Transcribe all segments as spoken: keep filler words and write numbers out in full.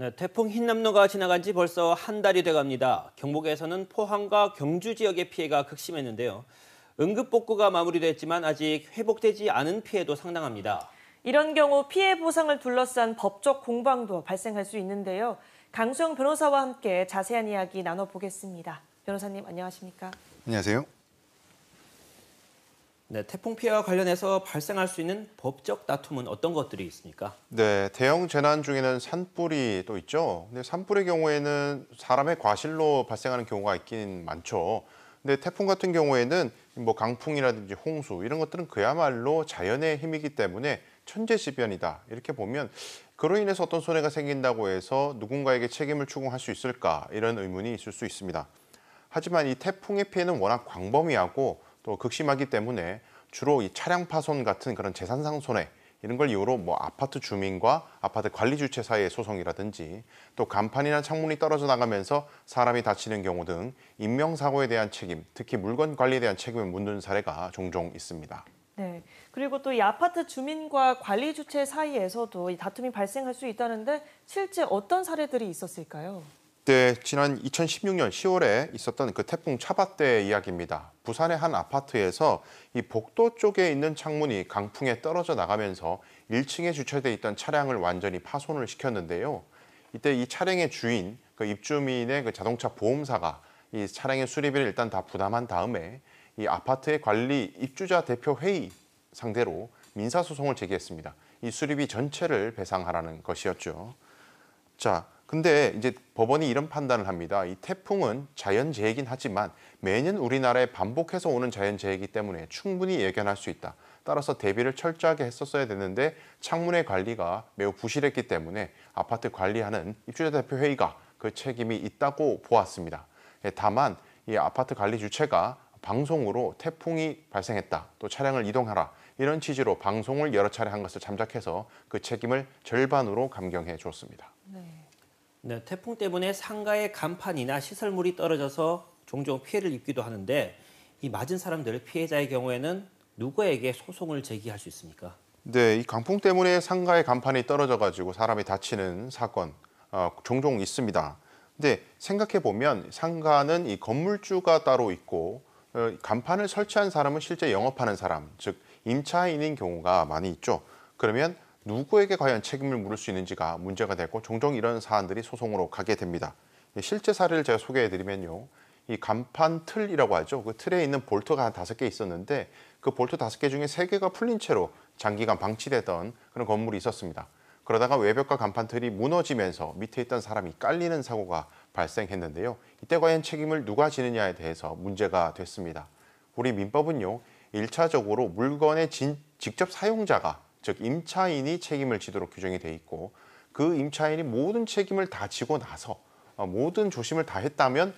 네, 태풍 흰남노가 지나간 지 벌써 한 달이 돼갑니다. 경북에서는 포항과 경주 지역의 피해가 극심했는데요. 응급복구가 마무리됐지만 아직 회복되지 않은 피해도 상당합니다. 이런 경우 피해 보상을 둘러싼 법적 공방도 발생할 수 있는데요. 강수영 변호사와 함께 자세한 이야기 나눠보겠습니다. 변호사님 안녕하십니까? 안녕하세요. 네, 태풍 피해와 관련해서 발생할 수 있는 법적 다툼은 어떤 것들이 있습니까? 네, 대형 재난 중에는 산불이 또 있죠. 근데 산불의 경우에는 사람의 과실로 발생하는 경우가 있긴 많죠. 근데 태풍 같은 경우에는 뭐 강풍이라든지 홍수 이런 것들은 그야말로 자연의 힘이기 때문에 천재지변이다. 이렇게 보면 그로 인해서 어떤 손해가 생긴다고 해서 누군가에게 책임을 추궁할 수 있을까? 이런 의문이 있을 수 있습니다. 하지만 이 태풍의 피해는 워낙 광범위하고 또 극심하기 때문에 주로 이 차량 파손 같은 그런 재산상 손해 이런 걸 이유로 뭐 아파트 주민과 아파트 관리 주체 사이의 소송이라든지 또 간판이나 창문이 떨어져 나가면서 사람이 다치는 경우 등 인명사고에 대한 책임, 특히 물건 관리에 대한 책임을 묻는 사례가 종종 있습니다. 네, 그리고 또 이 아파트 주민과 관리 주체 사이에서도 이 다툼이 발생할 수 있다는데 실제 어떤 사례들이 있었을까요? 네, 지난 이천십육년 시월에 있었던 그 태풍 차바 때 이야기입니다. 부산의 한 아파트에서 이 복도 쪽에 있는 창문이 강풍에 떨어져 나가면서 일층에 주차돼 있던 차량을 완전히 파손을 시켰는데요. 이때 이 차량의 주인, 그 입주민의 그 자동차 보험사가 이 차량의 수리비를 일단 다 부담한 다음에 이 아파트의 관리 입주자 대표 회의 상대로 민사소송을 제기했습니다. 이 수리비 전체를 배상하라는 것이었죠. 자. 근데 이제 법원이 이런 판단을 합니다. 이 태풍은 자연재해이긴 하지만 매년 우리나라에 반복해서 오는 자연재해이기 때문에 충분히 예견할 수 있다. 따라서 대비를 철저하게 했었어야 되는데 창문의 관리가 매우 부실했기 때문에 아파트 관리하는 입주자 대표 회의가 그 책임이 있다고 보았습니다. 다만 이 아파트 관리 주체가 방송으로 태풍이 발생했다. 또 차량을 이동하라. 이런 취지로 방송을 여러 차례 한 것을 참작해서 그 책임을 절반으로 감경해 줬습니다. 네. 네, 태풍 때문에 상가의 간판이나 시설물이 떨어져서 종종 피해를 입기도 하는데 이 맞은 사람들, 피해자의 경우에는 누구에게 소송을 제기할 수 있습니까? 네, 이 강풍 때문에 상가의 간판이 떨어져가지고 사람이 다치는 사건 어, 종종 있습니다. 근데 생각해보면 상가는 이 건물주가 따로 있고 어, 간판을 설치한 사람은 실제 영업하는 사람, 즉 임차인인 경우가 많이 있죠. 그러면 누구에게 과연 책임을 물을 수 있는지가 문제가 되고 종종 이런 사안들이 소송으로 가게 됩니다. 실제 사례를 제가 소개해드리면요. 이 간판 틀이라고 하죠. 그 틀에 있는 볼트가 한 다섯 개 있었는데 그 볼트 다섯 개 중에 세 개가 풀린 채로 장기간 방치되던 그런 건물이 있었습니다. 그러다가 외벽과 간판 틀이 무너지면서 밑에 있던 사람이 깔리는 사고가 발생했는데요. 이때 과연 책임을 누가 지느냐에 대해서 문제가 됐습니다. 우리 민법은요. 일차적으로 물건의 진, 직접 사용자가 즉 임차인이 책임을 지도록 규정이 돼 있고 그 임차인이 모든 책임을 다 지고 나서 모든 조심을 다 했다면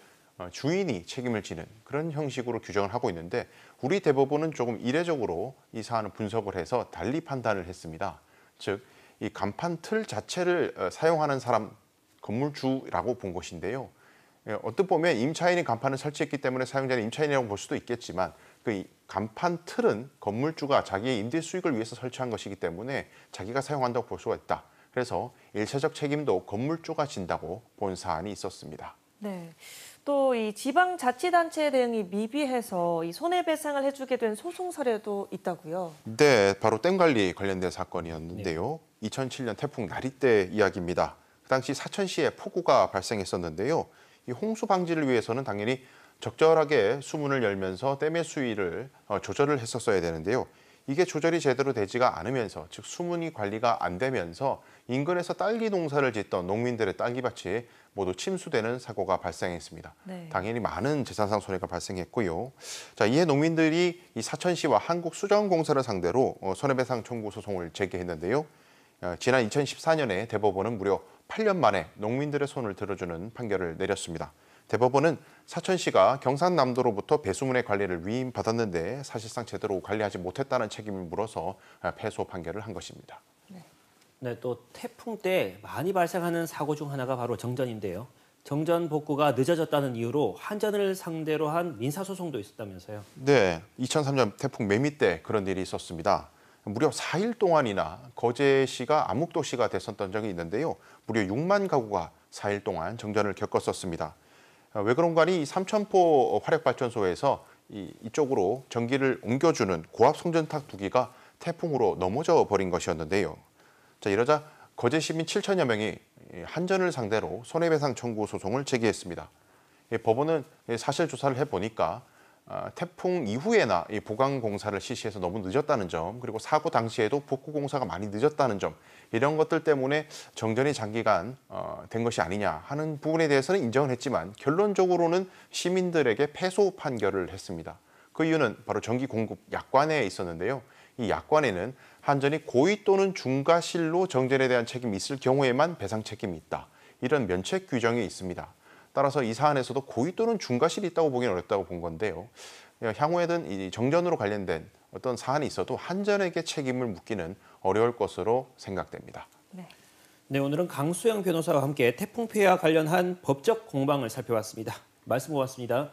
주인이 책임을 지는 그런 형식으로 규정을 하고 있는데 우리 대법원은 조금 이례적으로 이 사안을 분석을 해서 달리 판단을 했습니다. 즉 이 간판 틀 자체를 사용하는 사람 건물주라고 본 것인데요. 어떻게 보면 임차인이 간판을 설치했기 때문에 사용자는 임차인이라고 볼 수도 있겠지만 그 간판 틀은 건물주가 자기의 임대 수익을 위해서 설치한 것이기 때문에 자기가 사용한다고 볼 수가 있다. 그래서 일차적 책임도 건물주가 진다고 본 사안이 있었습니다. 네, 또 이 지방자치단체의 대응이 미비해서 이 손해배상을 해주게 된 소송 사례도 있다고요? 네, 바로 댐관리 관련된 사건이었는데요. 네. 이천칠년 태풍 나리 때 이야기입니다. 그 당시 사천시에 폭우가 발생했었는데요. 이 홍수 방지를 위해서는 당연히 적절하게 수문을 열면서 댐의 수위를 조절을 했었어야 되는데요. 이게 조절이 제대로 되지가 않으면서 즉 수문이 관리가 안 되면서 인근에서 딸기 농사를 짓던 농민들의 딸기밭이 모두 침수되는 사고가 발생했습니다. 네. 당연히 많은 재산상 손해가 발생했고요. 자, 이에 농민들이 이 사천시와 한국수자원공사를 상대로 손해배상 청구 소송을 제기했는데요. 지난 이천십사년에 대법원은 무려 팔년 만에 농민들의 손을 들어주는 판결을 내렸습니다. 대법원은 사천시가 경상남도로부터 배수문의 관리를 위임받았는데 사실상 제대로 관리하지 못했다는 책임을 물어서 패소 판결을 한 것입니다. 네, 네, 또 태풍 때 많이 발생하는 사고 중 하나가 바로 정전인데요. 정전 복구가 늦어졌다는 이유로 한전을 상대로 한 민사소송도 있었다면서요? 네, 이천삼년 태풍 매미 때 그런 일이 있었습니다. 무려 사 일 동안이나 거제시가 암흑도시가 됐었던 적이 있는데요. 무려 육만 가구가 사 일 동안 정전을 겪었었습니다. 왜 그런가 하니 삼천포 화력발전소에서 이쪽으로 전기를 옮겨주는 고압송전탑 두 기가 태풍으로 넘어져 버린 것이었는데요. 자, 이러자 거제 시민 칠천여 명이 한전을 상대로 손해배상 청구 소송을 제기했습니다. 법원은 사실 조사를 해보니까 태풍 이후에나 보강 공사를 실시해서 너무 늦었다는 점, 그리고 사고 당시에도 복구 공사가 많이 늦었다는 점, 이런 것들 때문에 정전이 장기간 된 것이 아니냐 하는 부분에 대해서는 인정을 했지만 결론적으로는 시민들에게 패소 판결을 했습니다. 그 이유는 바로 전기 공급 약관에 있었는데요. 이 약관에는 한전이 고의 또는 중과실로 정전에 대한 책임이 있을 경우에만 배상 책임이 있다, 이런 면책 규정이 있습니다. 따라서 이 사안에서도 고의 또는 중과실이 있다고 보기는 어렵다고 본 건데요. 향후에는 이 정전으로 관련된 어떤 사안이 있어도 한전에게 책임을 묻기는 어려울 것으로 생각됩니다. 네, 네, 오늘은 강수영 변호사와 함께 태풍 피해와 관련한 법적 공방을 살펴봤습니다. 말씀 고맙습니다.